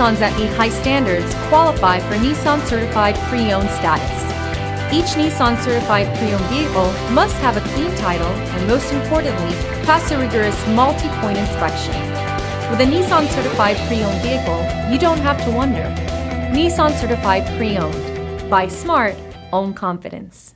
Nissans that meet high standards qualify for Nissan Certified Pre-Owned status. Each Nissan Certified Pre-Owned vehicle must have a clean title and, most importantly, pass a rigorous multi-point inspection. With a Nissan Certified Pre-Owned vehicle, you don't have to wonder. Nissan Certified Pre-Owned. Buy smart, own confidence.